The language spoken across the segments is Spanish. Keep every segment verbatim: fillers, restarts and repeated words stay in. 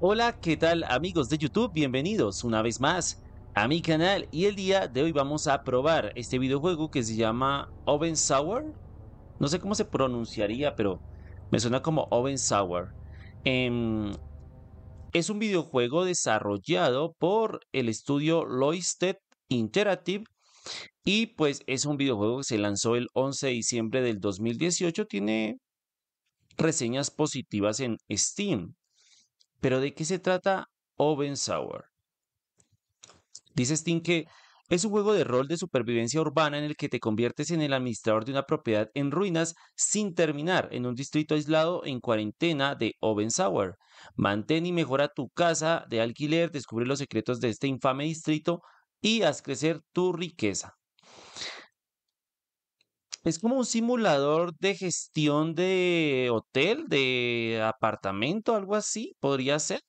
Hola, ¿qué tal amigos de YouTube? Bienvenidos una vez más a mi canal y el día de hoy vamos a probar este videojuego que se llama Obenseuer. No sé cómo se pronunciaría, pero me suena como Obenseuer. Eh, es un videojuego desarrollado por el estudio Loiste Interactive y pues es un videojuego que se lanzó el once de diciembre del dos mil dieciocho. Tiene reseñas positivas en Steam. ¿Pero de qué se trata Obenseuer? Dice Steam que es un juego de rol de supervivencia urbana en el que te conviertes en el administrador de una propiedad en ruinas sin terminar en un distrito aislado en cuarentena de Obenseuer. Mantén y mejora tu casa de alquiler, descubre los secretos de este infame distrito y haz crecer tu riqueza. Es como un simulador de gestión de hotel, de apartamento, algo así, podría ser.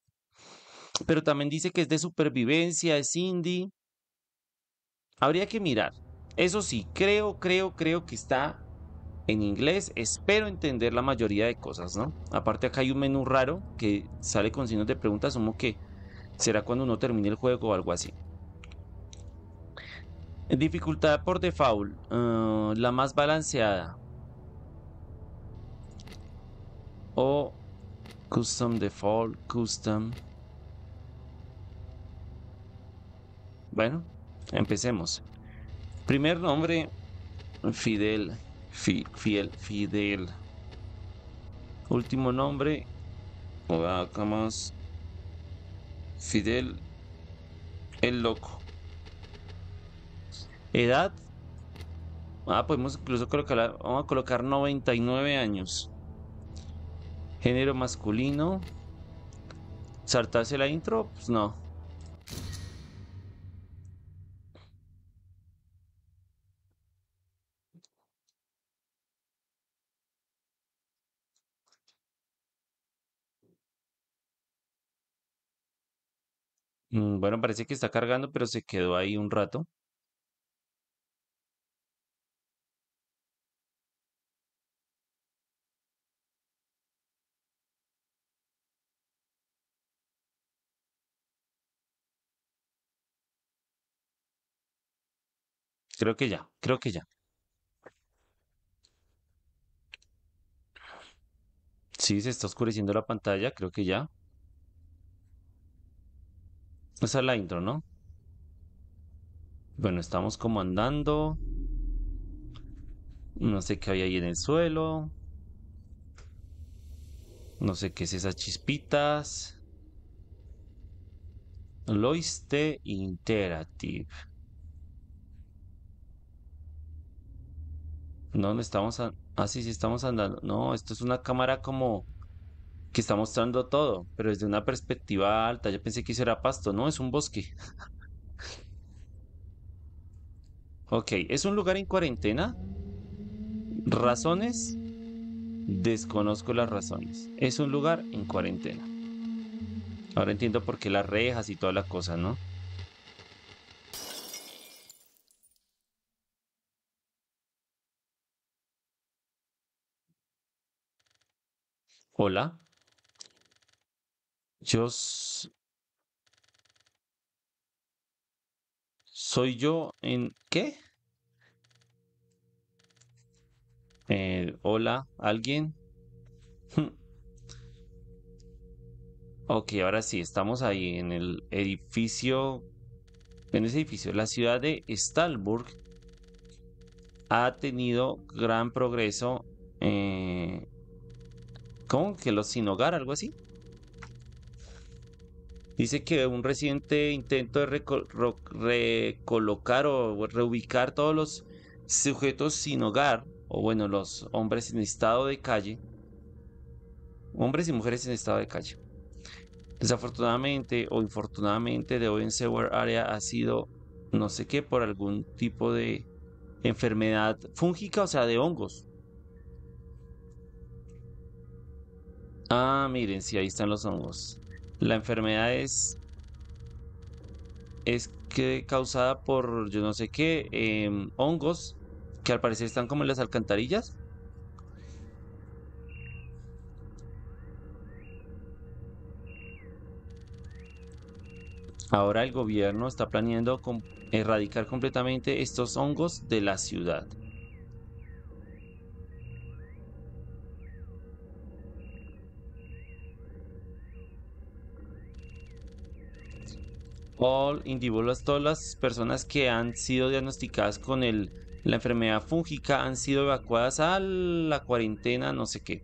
Pero también dice que es de supervivencia, es indie. Habría que mirar. Eso sí, creo, creo, creo que está en inglés. Espero entender la mayoría de cosas, ¿no? Aparte acá hay un menú raro que sale con signos de pregunta. Asumo que será cuando uno termine el juego o algo así. Dificultad por default, uh, la más balanceada o custom default, custom. Bueno, empecemos. Primer nombre, Fidel, fi, Fiel, Fidel. Último nombre, acá más, Fidel, el loco. Edad, ah, podemos incluso colocar, vamos a colocar noventa y nueve años. Género masculino. ¿Saltarse la intro? Pues no. Mm, bueno, parece que está cargando, pero se quedó ahí un rato. Creo que ya, creo que ya. Sí, se está oscureciendo la pantalla, creo que ya. Esa es la intro, ¿no? Bueno, estamos como andando. No sé qué hay ahí en el suelo. No sé qué es esas chispitas. Loiste Interactive. No, no estamos... A... Ah, sí, sí estamos andando. No, esto es una cámara como... que está mostrando todo, pero desde una perspectiva alta. Yo pensé que eso era pasto. No, es un bosque. Ok, ¿es un lugar en cuarentena? ¿Razones? Desconozco las razones. Es un lugar en cuarentena. Ahora entiendo por qué las rejas y toda la cosa, ¿no? Hola, yo soy yo en ¿qué? Eh, hola, ¿alguien? Ok, ahora sí, estamos ahí en el edificio, en ese edificio. La ciudad de Stalburg ha tenido gran progreso. Eh, ¿Cómo? ¿Que los sin hogar? ¿Algo así? Dice que un reciente intento de reco recolocar o reubicar todos los sujetos sin hogar, o bueno, los hombres en estado de calle, hombres y mujeres en estado de calle. Desafortunadamente o infortunadamente, de hoy en Sewer Area ha sido, no sé qué, por algún tipo de enfermedad fúngica, o sea, de hongos. Ah, miren, sí, ahí están los hongos. La enfermedad es es que causada por yo no sé qué, eh, hongos que al parecer están como en las alcantarillas. Ahora el gobierno está planeando erradicar completamente estos hongos de la ciudad. All individuals, todas las personas que han sido diagnosticadas con el, la enfermedad fúngica han sido evacuadas a la cuarentena no sé qué.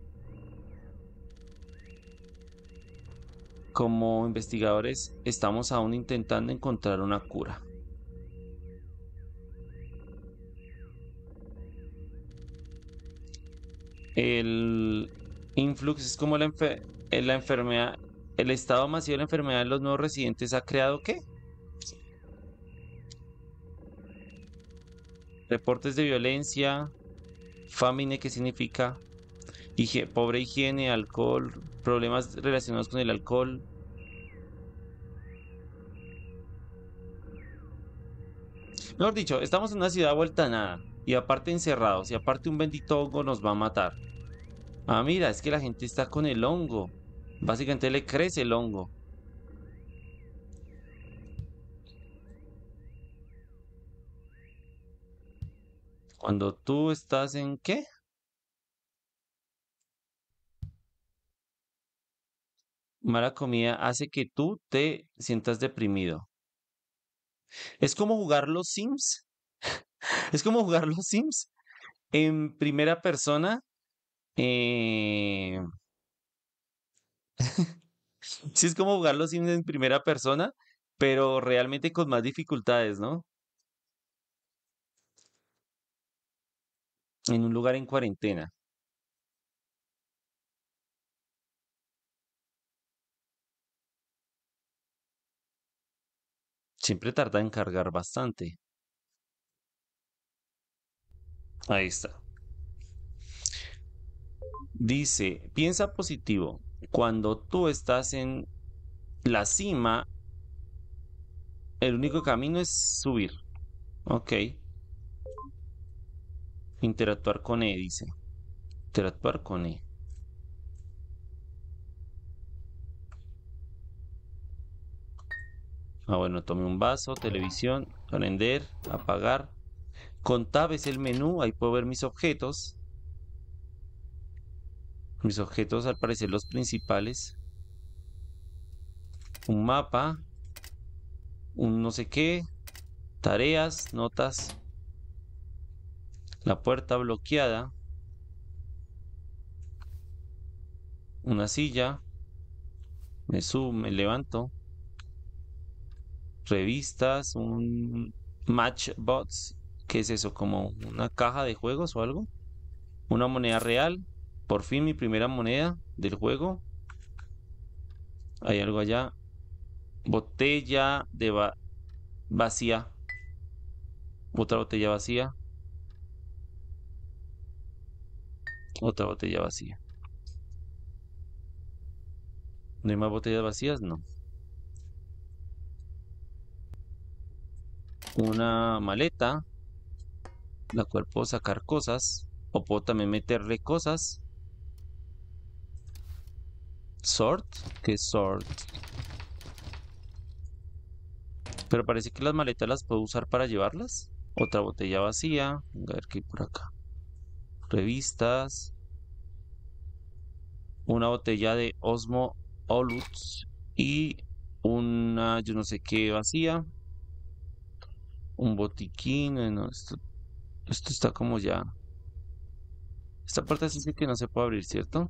Como investigadores estamos aún intentando encontrar una cura. El influx es como la, enfer la enfermedad. El estado masivo de la enfermedad de los nuevos residentes ha creado ¿qué? Reportes de violencia, famine, que significa Hige- pobre higiene, alcohol, problemas relacionados con el alcohol. Mejor dicho, estamos en una ciudad vuelta a nada y aparte encerrados y aparte un bendito hongo nos va a matar. Ah, mira, es que la gente está con el hongo. Básicamente le crece el hongo. Cuando tú estás en ¿qué? Mala comida hace que tú te sientas deprimido. Es como jugar los Sims. Es como jugar los Sims en primera persona. Eh... Sí, es como jugar los Sims en primera persona, pero realmente con más dificultades, ¿no? En un lugar en cuarentena. Siempre tarda en cargar bastante. Ahí está. Dice, piensa positivo. Cuando tú estás en la cima, el único camino es subir. Ok. Interactuar con E, dice. Interactuar con E. Ah, bueno, tome un vaso, televisión, prender, apagar. Con Tab es el menú, ahí puedo ver mis objetos. Mis objetos al parecer los principales. Un mapa. Un no sé qué. Tareas, notas. La puerta bloqueada. Una silla. Me subo, me levanto. Revistas. Un matchbox. ¿Qué es eso? ¿Como una caja de juegos o algo? Una moneda real. Por fin mi primera moneda del juego. Hay algo allá. Botella de va vacía. Otra botella vacía. Otra botella vacía. ¿No hay más botellas vacías? No. Una maleta, la cual puedo sacar cosas. O puedo también meterle cosas. Sort, ¿qué es sort? Pero parece que las maletas las puedo usar para llevarlas. Otra botella vacía. A ver qué hay por acá. Revistas. Una botella de Osmo Olutz. Y una yo no sé qué vacía. Un botiquín. Bueno, esto, esto está como ya. Esta puerta sí que no se puede abrir, ¿cierto?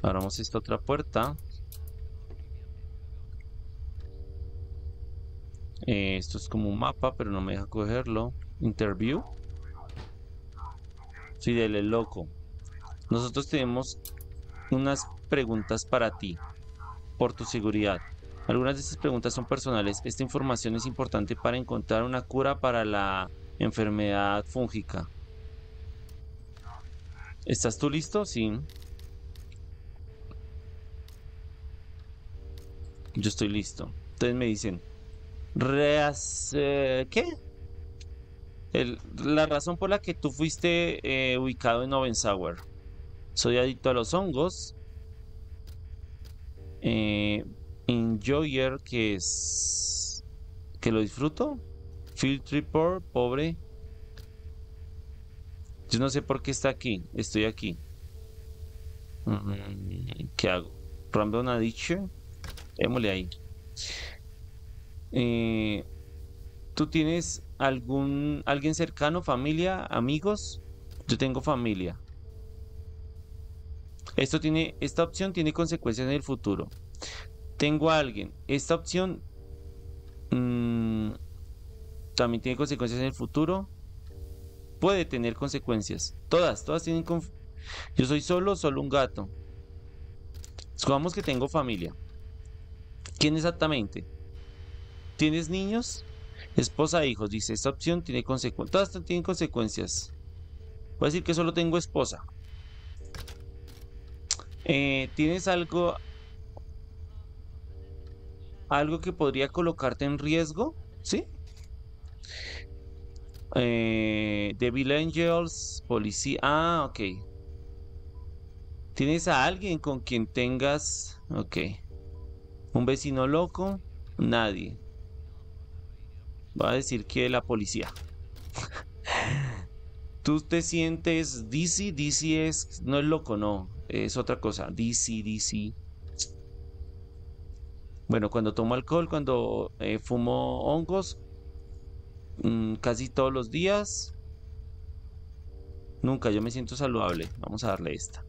Abramos esta otra puerta. Eh, esto es como un mapa, pero no me deja cogerlo. Interview. Sí, dele loco. Nosotros tenemos unas preguntas para ti, por tu seguridad. Algunas de estas preguntas son personales. Esta información es importante para encontrar una cura para la enfermedad fúngica. ¿Estás tú listo? Sí. Yo estoy listo. Entonces me dicen, Reas, eh, ¿qué? El, la razón por la que tú fuiste eh, ubicado en Obenseuer. Soy adicto a los hongos. Eh, enjoyer, que es que lo disfruto. Field Tripper, pobre. Yo no sé por qué está aquí. Estoy aquí. ¿Qué hago? Random Addiction. Démosle ahí. Eh, ¿Tú tienes algún alguien cercano? ¿Familia? ¿Amigos? Yo tengo familia. Esto tiene, esta opción tiene consecuencias en el futuro. Tengo a alguien. Esta opción mmm, también tiene consecuencias en el futuro. Puede tener consecuencias. Todas, todas tienen. Yo soy solo, solo un gato. Supongamos que tengo familia. ¿Quién exactamente? ¿Tienes niños? Esposa e hijos. Dice, esta opción tiene consecuencias. Todas estas tienen consecuencias. Voy a decir que solo tengo esposa. Eh, ¿Tienes algo algo que podría colocarte en riesgo? ¿Sí? Eh, Devil Angels, policía. Ah, ok. ¿Tienes a alguien con quien tengas? Ok. ¿Un vecino loco? Nadie. Va a decir que la policía. ¿Tú te sientes D C? D C es, no es loco, no. Es otra cosa. D C, D C. Bueno, cuando tomo alcohol, cuando eh, fumo hongos, mmm, casi todos los días. Nunca, yo me siento saludable. Vamos a darle esta.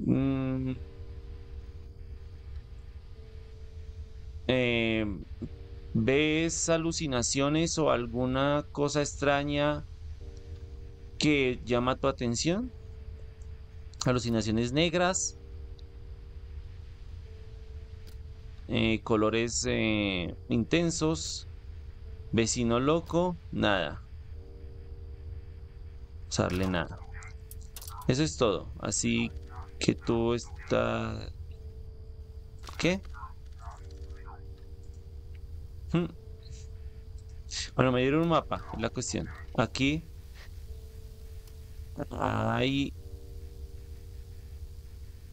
Mm. Eh, ¿Ves alucinaciones o alguna cosa extraña que llama tu atención? Alucinaciones negras, eh, colores eh, intensos, vecino loco, nada. Usarle nada. Eso es todo. Así que tú estás... ¿Qué? Hmm. Bueno, me dieron un mapa, es la cuestión. Aquí ahí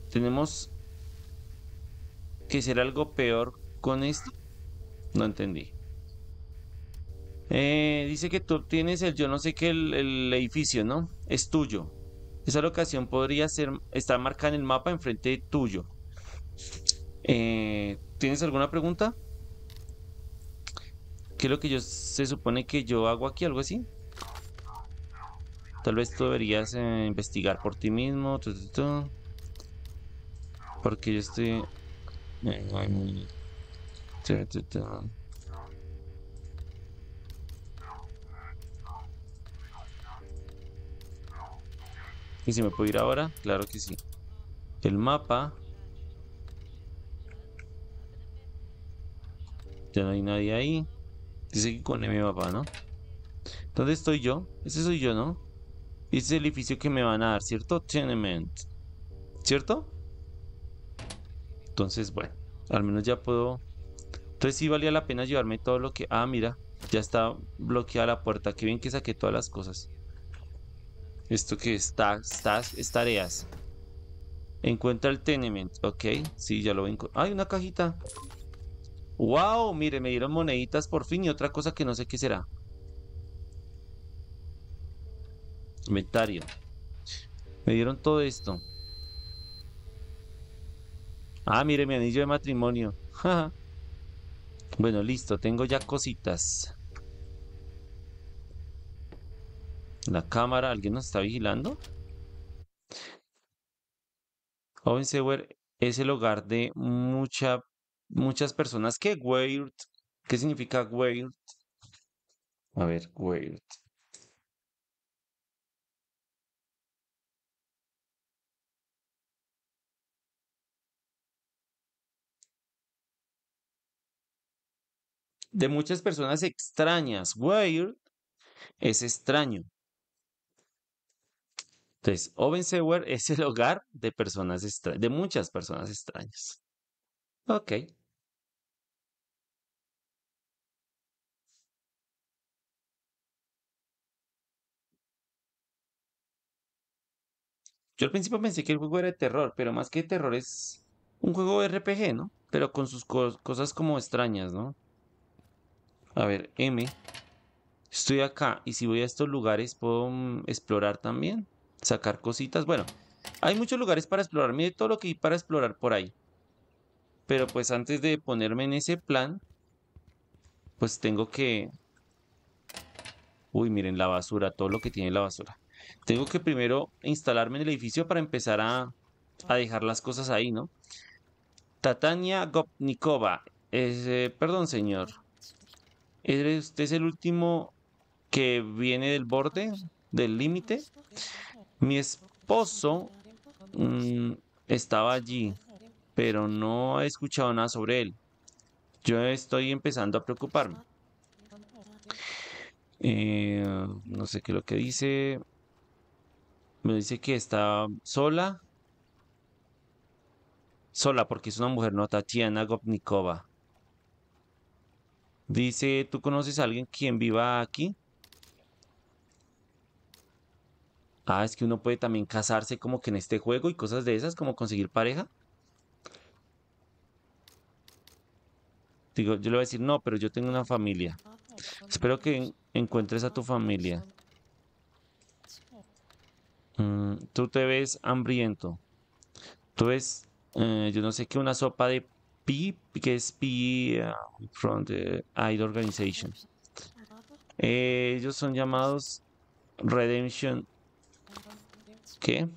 tenemos que hacer algo peor con esto. No entendí. Eh, dice que tú obtienes el yo no sé qué, el, el edificio, ¿no? Es tuyo. Esa locación podría ser, está marcada en el mapa enfrente de tuyo. Eh, ¿Tienes alguna pregunta? ¿Qué es lo que yo se supone que yo hago aquí? ¿Algo así? Tal vez tú deberías eh, investigar por ti mismo. Tu, tu, tu, porque yo estoy... Tu, tu, tu. ¿Y si me puedo ir ahora? Claro que sí. El mapa. Ya no hay nadie ahí. Dice que con mi mapa, ¿no? ¿Dónde estoy yo? Ese soy yo, ¿no? Este es el edificio que me van a dar, ¿cierto? Tenement. ¿Cierto? Entonces, bueno, al menos ya puedo. Entonces sí valía la pena llevarme todo lo que... Ah, mira, ya está bloqueada la puerta. Qué bien que saqué todas las cosas. Esto que está, está, es tareas. Encuentra el tenement. Ok, sí, ya lo voy a encontrar. Hay una cajita. Wow, mire, me dieron moneditas por fin y otra cosa que no sé qué será. Inventario. Me dieron todo esto. Ah, mire, mi anillo de matrimonio. Bueno, listo, tengo ya cositas. La cámara, ¿alguien nos está vigilando? Obenseuer es el hogar de mucha, muchas personas. ¿Qué? Weird. ¿Qué significa weird? A ver, weird. De muchas personas extrañas. Weird es extraño. Entonces, Obenseuer es el hogar de personas extra de muchas personas extrañas. Ok. Yo al principio pensé que el juego era de terror, pero más que de terror es un juego R P G, ¿no? Pero con sus co- cosas como extrañas, ¿no? A ver, M. Estoy acá y si voy a estos lugares puedo mm, explorar también. Sacar cositas. Bueno, hay muchos lugares para explorar. Mire todo lo que hay para explorar por ahí. Pero pues antes de ponerme en ese plan, pues tengo que... Uy, miren la basura, todo lo que tiene la basura. Tengo que primero instalarme en el edificio para empezar a, a dejar las cosas ahí, ¿no? Tatiana Gopnikova. Eh, perdón, señor. ¿Es, ¿Usted es el último que viene del borde, del límite? Mi esposo mmm, estaba allí, pero no he escuchado nada sobre él. Yo estoy empezando a preocuparme. Eh, no sé qué es lo que dice... Me dice que está sola. Sola, porque es una mujer, no, Tatiana Gopnikova. Dice, ¿tú conoces a alguien quien viva aquí? Ah, es que uno puede también casarse como que en este juego y cosas de esas, como conseguir pareja. Digo, yo le voy a decir, no, pero yo tengo una familia. Espero que encuentres a tu familia. Mm, tú te ves hambriento. Tú ves, eh, yo no sé qué, una sopa de pi, que es pi uh, from the I D Organization. Eh, ellos son llamados Redemption. ¿Qué?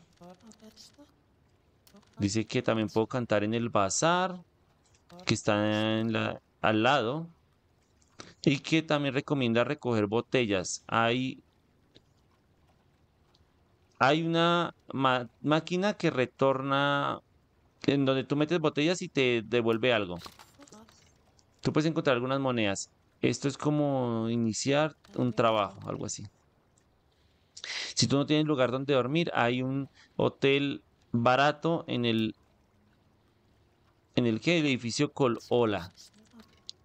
Dice que también puedo cantar en el bazar, que está en la, al lado. Y que también recomienda recoger botellas. Hay... Hay una máquina que retorna, en donde tú metes botellas y te devuelve algo. Tú puedes encontrar algunas monedas. Esto es como iniciar un trabajo, algo así. Si tú no tienes lugar donde dormir, hay un hotel barato en el en el que el edificio Colola.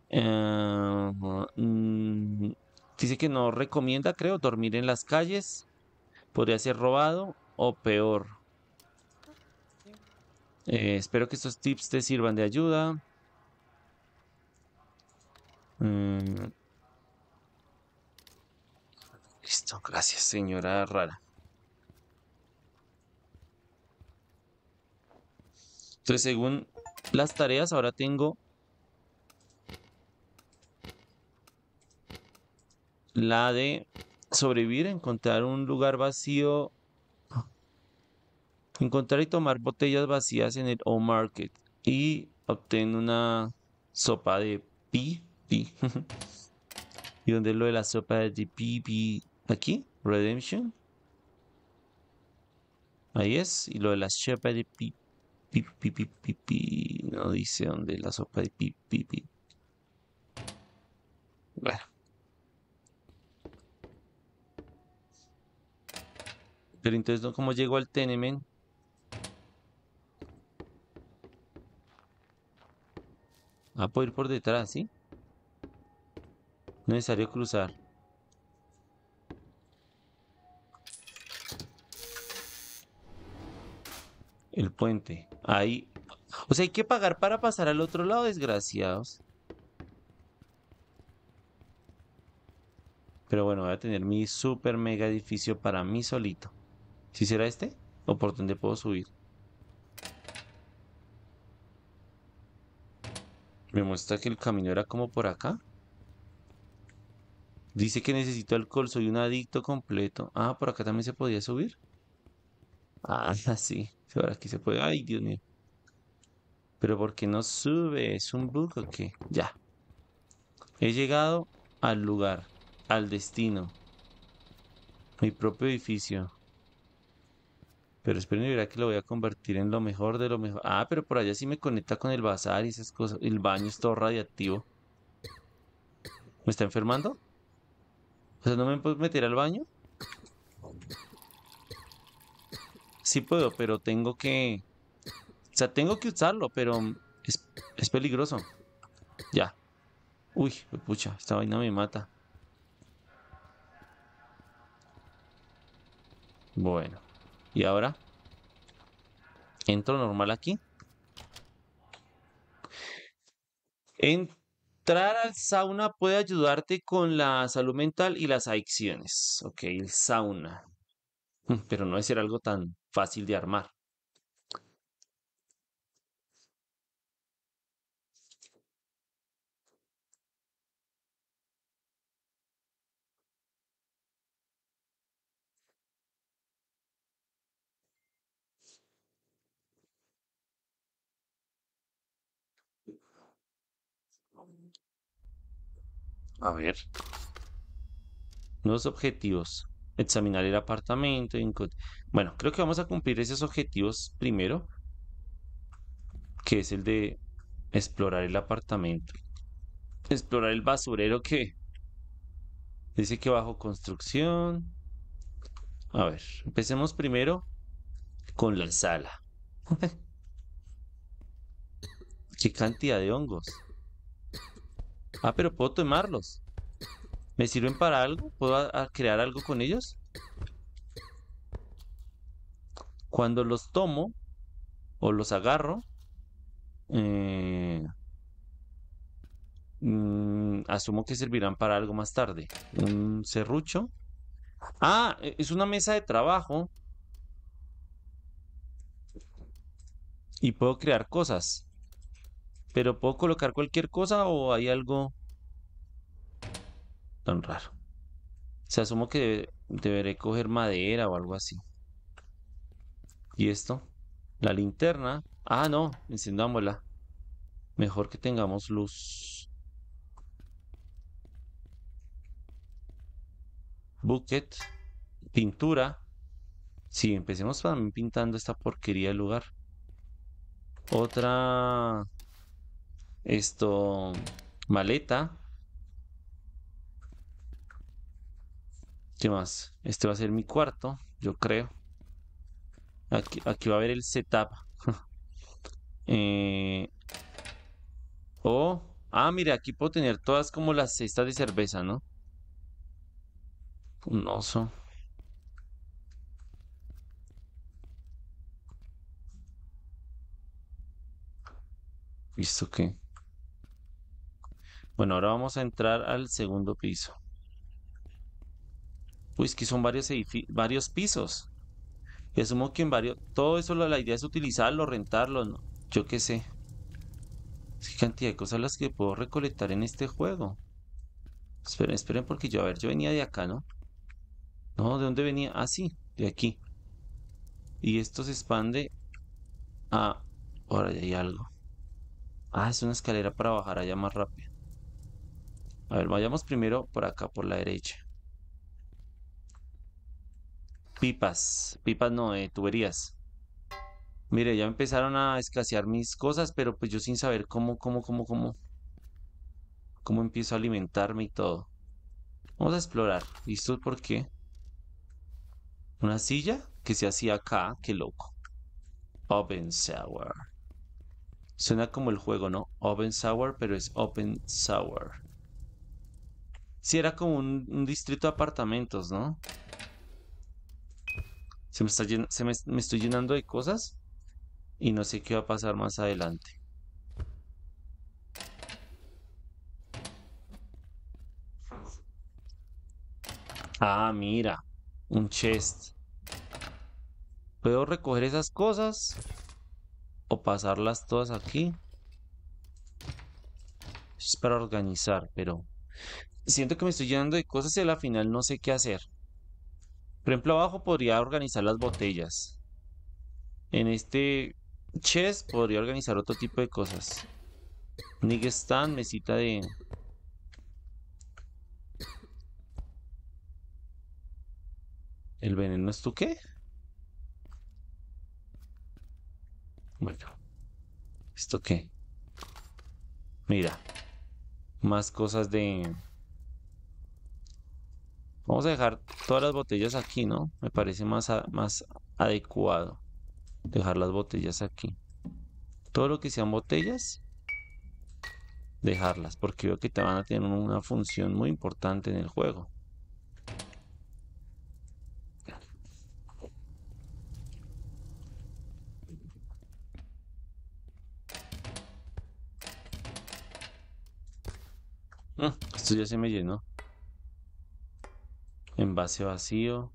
Uh, mm, dice que no recomienda, creo, dormir en las calles. Podría ser robado o peor. Eh, espero que estos tips te sirvan de ayuda. Mm. Listo, gracias, señora rara. Entonces, según las tareas, ahora tengo la de... sobrevivir, encontrar un lugar vacío, encontrar y tomar botellas vacías en el O Market y obtener una sopa de pi, pi. ¿Y dónde es lo de la sopa de pi, pi? Aquí, Redemption. Ahí es, y lo de la sopa de pi, pi, pi, pi, pi, pi. No dice dónde es la sopa de pi, pi, pi. Bueno. Pero entonces, ¿cómo llego al tenement? Ah, puedo ir por detrás, ¿sí? No es necesario cruzar. El puente. Ahí. O sea, hay que pagar para pasar al otro lado, desgraciados. Pero bueno, voy a tener mi super mega edificio para mí solito. ¿Sí será este? ¿O por dónde puedo subir? Me muestra que el camino era como por acá. Dice que necesito alcohol, soy un adicto completo. Ah, por acá también se podía subir. Ah, sí. Ahora aquí se puede. Ay, Dios mío. Pero ¿por qué no sube? ¿Es un bug o qué? Ya. He llegado al lugar, al destino. Mi propio edificio. Pero esperen y verá que lo voy a convertir en lo mejor de lo mejor. Ah, pero por allá sí me conecta con el bazar y esas cosas. El baño es todo radiactivo. ¿Me está enfermando? O sea, ¿no me puedo meter al baño? Sí puedo, pero tengo que... O sea, tengo que usarlo, pero es, es peligroso. Ya. Uy, pucha, esta vaina me mata. Bueno. ¿Y ahora? Entro normal aquí. Entrar al sauna puede ayudarte con la salud mental y las adicciones. Ok, el sauna. Pero no debe ser algo tan fácil de armar. A ver. Nuevos objetivos. Examinar el apartamento. Bueno, creo que vamos a cumplir esos objetivos primero, que es el de explorar el apartamento. Explorar el basurero que dice que bajo construcción. A ver, empecemos primero con la sala. ¿Qué cantidad de hongos? Ah, pero puedo tomarlos. ¿Me sirven para algo? ¿Puedo a, a crear algo con ellos? Cuando los tomo o los agarro, eh, mm, asumo que servirán para algo más tarde. Un serrucho. Ah, es una mesa de trabajo. Y puedo crear cosas. Pero puedo colocar cualquier cosa o hay algo tan raro. O sea, asumo que deberé coger madera o algo así. ¿Y esto? La linterna. Ah, no, encendámosla. Mejor que tengamos luz. Bucket. Pintura. Sí, empecemos también pintando esta porquería del lugar. Otra. Esto. Maleta. ¿Qué más? Este va a ser mi cuarto, yo creo. Aquí, aquí va a haber el setup. eh, oh, ah, mira, aquí puedo tener todas como las cestas de cerveza, ¿no? Un oso. ¿Visto qué? Bueno, ahora vamos a entrar al segundo piso. Pues que son varios, varios pisos. Y asumo que en varios... Todo eso la, la idea es utilizarlo, rentarlo, ¿no? Yo qué sé. Es que cantidad de cosas las que puedo recolectar en este juego. Esperen, esperen, porque yo, a ver, yo venía de acá, ¿no? No, ¿de dónde venía? Ah, sí, de aquí. Y esto se expande a... Ahora ya hay algo. Ah, es una escalera para bajar allá más rápido. A ver, vayamos primero por acá, por la derecha. Pipas, pipas no, eh, tuberías. Mire, ya empezaron a escasear mis cosas, pero pues yo sin saber cómo, cómo, cómo, cómo, cómo empiezo a alimentarme y todo. Vamos a explorar. ¿Listo? ¿Por qué? Una silla que se hacía acá, qué loco. Obenseuer. Suena como el juego, ¿no? Obenseuer, pero es Obenseuer. Sí, era como un, un distrito de apartamentos, ¿no? Se me está llenando, se me, me estoy llenando de cosas y no sé qué va a pasar más adelante. Ah, mira, un chest. Puedo recoger esas cosas o pasarlas todas aquí. Es para organizar, pero siento que me estoy llenando de cosas y a la final no sé qué hacer. Por ejemplo, abajo podría organizar las botellas. En este chest podría organizar otro tipo de cosas. Nigga stand, mesita de... ¿El veneno es tu qué? Bueno. ¿Esto qué? Mira. Más cosas de... Vamos a dejar todas las botellas aquí, ¿no? Me parece más, a, más adecuado dejar las botellas aquí. Todo lo que sean botellas, dejarlas, porque veo que te van a tener una función muy importante en el juego. Mm, esto ya se me llenó. Envase vacío.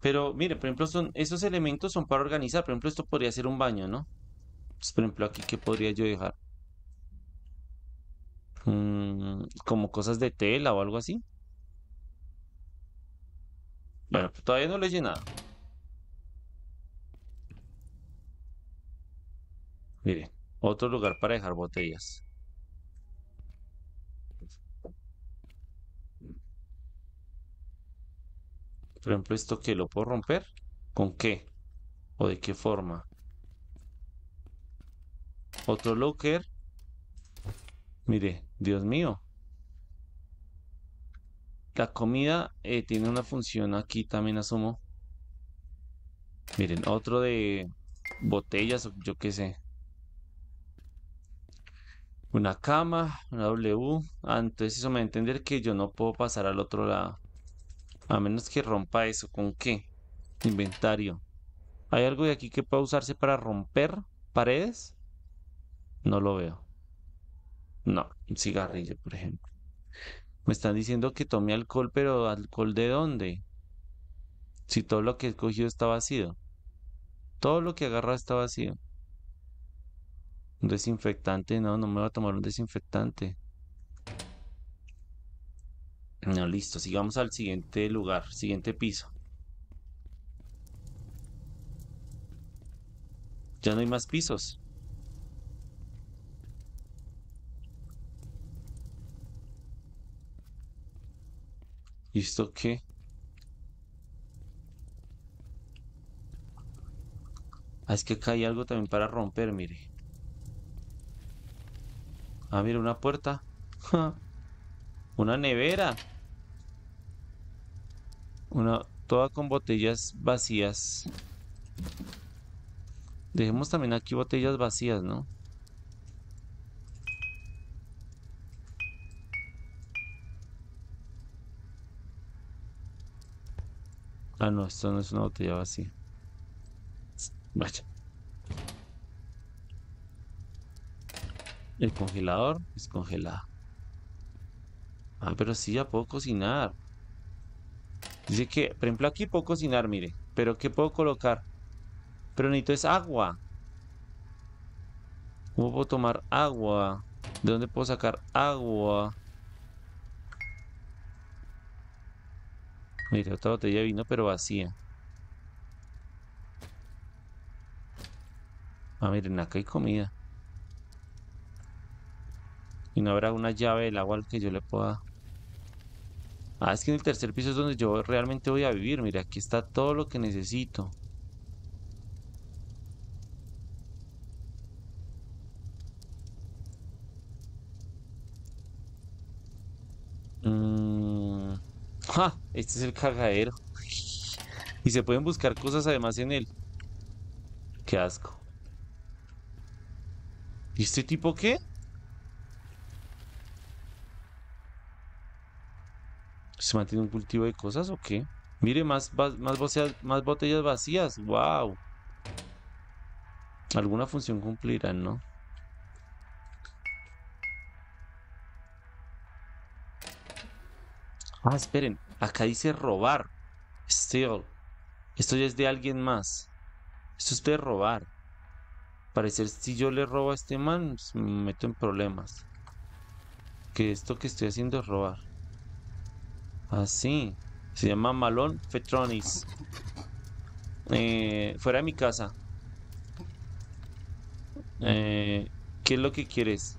Pero mire, por ejemplo, son, esos elementos son para organizar. Por ejemplo, esto podría ser un baño, ¿no? Pues, por ejemplo, aquí, ¿qué podría yo dejar? Mm, como cosas de tela o algo así. Bueno, pues todavía no lo he llenado. Miren, otro lugar para dejar botellas. Por ejemplo, ¿esto qué? ¿Lo puedo romper? ¿Con qué? ¿O de qué forma? Otro locker. Mire, Dios mío. La comida eh, tiene una función aquí también, asumo. Miren, otro de botellas, yo qué sé. Una cama, una W. Ah, entonces eso me va a entender que yo no puedo pasar al otro lado. A menos que rompa eso. ¿Con qué? Inventario. ¿Hay algo de aquí que pueda usarse para romper paredes? No lo veo. No, un cigarrillo, por ejemplo. Me están diciendo que tome alcohol, pero ¿alcohol de dónde? Si todo lo que he cogido está vacío. Todo lo que agarra está vacío. Un desinfectante, no, no me va a tomar un desinfectante. No, listo, sigamos al siguiente lugar, siguiente piso. Ya no hay más pisos. ¿Y esto qué? Ah, es que acá hay algo también para romper, mire. Ah, mira, una puerta. Ja. Una nevera. Una, toda con botellas vacías. Dejemos también aquí botellas vacías, ¿no? Ah, no, esto no es una botella vacía. Vaya. El congelador es congelado. Ah, pero sí, ya puedo cocinar. Dice que, por ejemplo, aquí puedo cocinar, mire. Pero ¿qué puedo colocar? Pero necesito es agua. ¿Cómo puedo tomar agua? ¿De dónde puedo sacar agua? Mire, otra botella de vino, pero vacía. Ah, miren, acá hay comida. Y no habrá una llave del agua al que yo le pueda... Ah, es que en el tercer piso es donde yo realmente voy a vivir. Mira, aquí está todo lo que necesito. Mm. ¡Ja! Este es el cagadero. Y se pueden buscar cosas además en él. ¡Qué asco! ¿Y este tipo qué? ¿Se mantiene un cultivo de cosas o qué? Mire, más, más, botellas, más botellas vacías. ¡Wow! Alguna función cumplirán, ¿no? Ah, esperen. Acá dice robar. Steal. Esto ya es de alguien más. Esto es de robar. Parecer si yo le robo a este man, pues me meto en problemas. Que esto que estoy haciendo es robar. Así, ah, se llama Malón Fetronis. Eh, fuera de mi casa. Eh, ¿Qué es lo que quieres?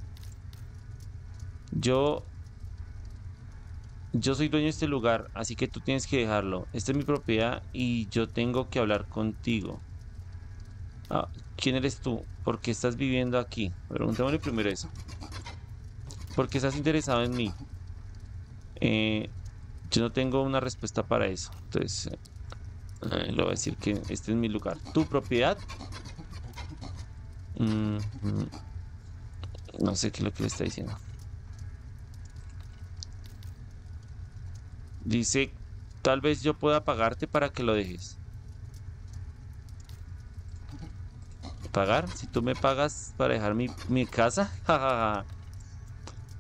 Yo, yo soy dueño de este lugar, así que tú tienes que dejarlo. Esta es mi propiedad y yo tengo que hablar contigo. Ah, ¿quién eres tú? ¿Por qué estás viviendo aquí? Preguntémosle primero eso. ¿Por qué estás interesado en mí? Eh... Yo no tengo una respuesta para eso. Entonces, eh, le voy a decir que este es mi lugar. ¿Tu propiedad? Mm, mm, no sé qué es lo que le está diciendo. Dice, tal vez yo pueda pagarte para que lo dejes. ¿Pagar? Si tú me pagas para dejar mi, mi casa.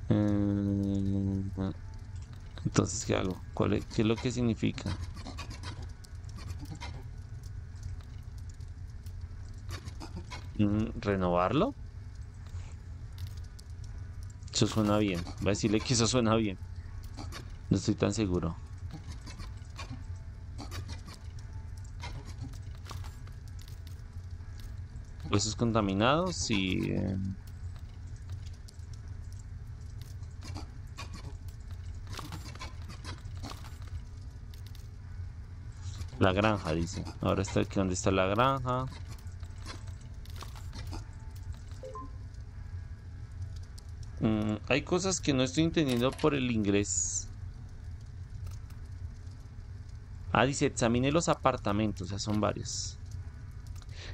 Entonces, ¿qué hago? ¿Cuál es, qué es lo que significa? ¿Renovarlo? Eso suena bien. Voy a decirle que eso suena bien. No estoy tan seguro. ¿Huesos contaminados? Sí. Eh. La granja, dice. Ahora está aquí donde está la granja. Mm, hay cosas que no estoy entendiendo por el inglés. Ah, dice, examine los apartamentos. Ya son varios.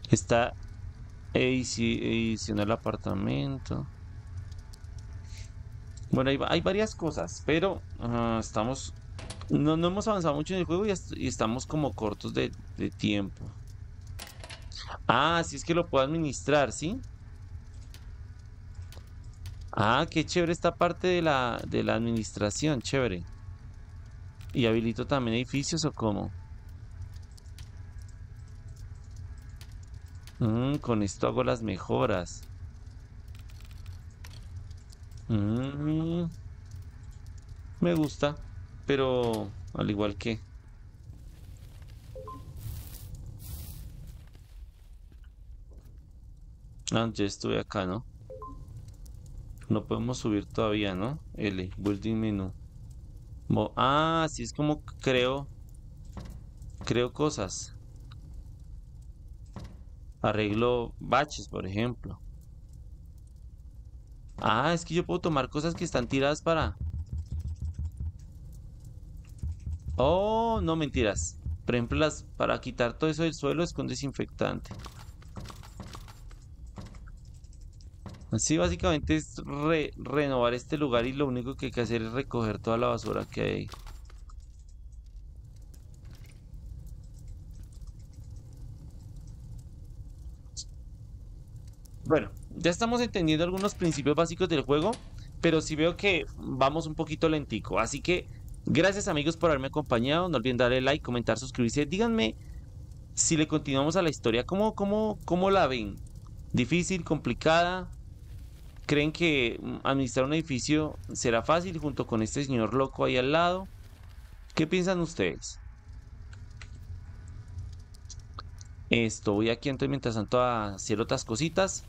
Está adicional apartamento. Bueno, hay, hay varias cosas, pero uh, estamos... No, no hemos avanzado mucho en el juego y, y estamos como cortos de, de tiempo. Ah, si es que lo puedo administrar, ¿sí? Ah, qué chévere esta parte de la, de la administración, chévere. ¿Y habilito también edificios o cómo? Mm, con esto hago las mejoras. Mm, me gusta. Pero al igual que ah, ya estuve acá, ¿no? No podemos subir todavía, ¿no? L, building menu. Bo ah, así es como creo Creo cosas. Arreglo baches, por ejemplo. Ah, es que yo puedo tomar cosas que están tiradas para... Oh, no, mentiras. Por ejemplo, las, para quitar todo eso del suelo es con desinfectante. Así básicamente es re, renovar este lugar y lo único que hay que hacer es recoger toda la basura que hay. Bueno, ya estamos entendiendo algunos principios básicos del juego, pero sí veo que vamos un poquito lentico, así que... Gracias amigos por haberme acompañado, no olviden darle like, comentar, suscribirse, díganme si le continuamos a la historia, ¿cómo, cómo, cómo la ven? ¿Difícil, complicada? ¿Creen que administrar un edificio será fácil junto con este señor loco ahí al lado? ¿Qué piensan ustedes? Esto, voy aquí entonces mientras tanto a hacer otras cositas,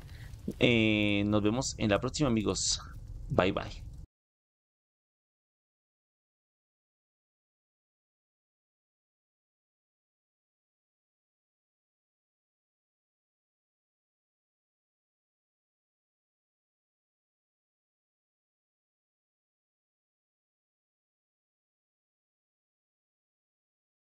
eh, nos vemos en la próxima amigos, bye bye.